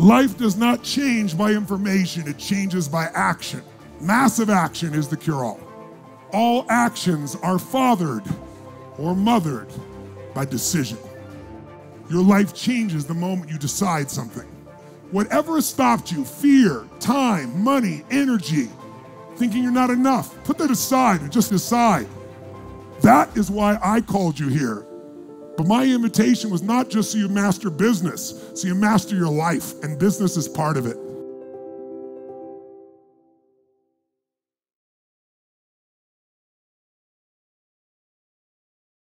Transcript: Life does not change by information, it changes by action. Massive action is the cure-all. All actions are fathered or mothered by decision. Your life changes the moment you decide something. Whatever has stopped you, fear, time, money, energy, thinking you're not enough, put that aside and just decide. That is why I called you here. But my invitation was not just so you master business, so you master your life, and business is part of it.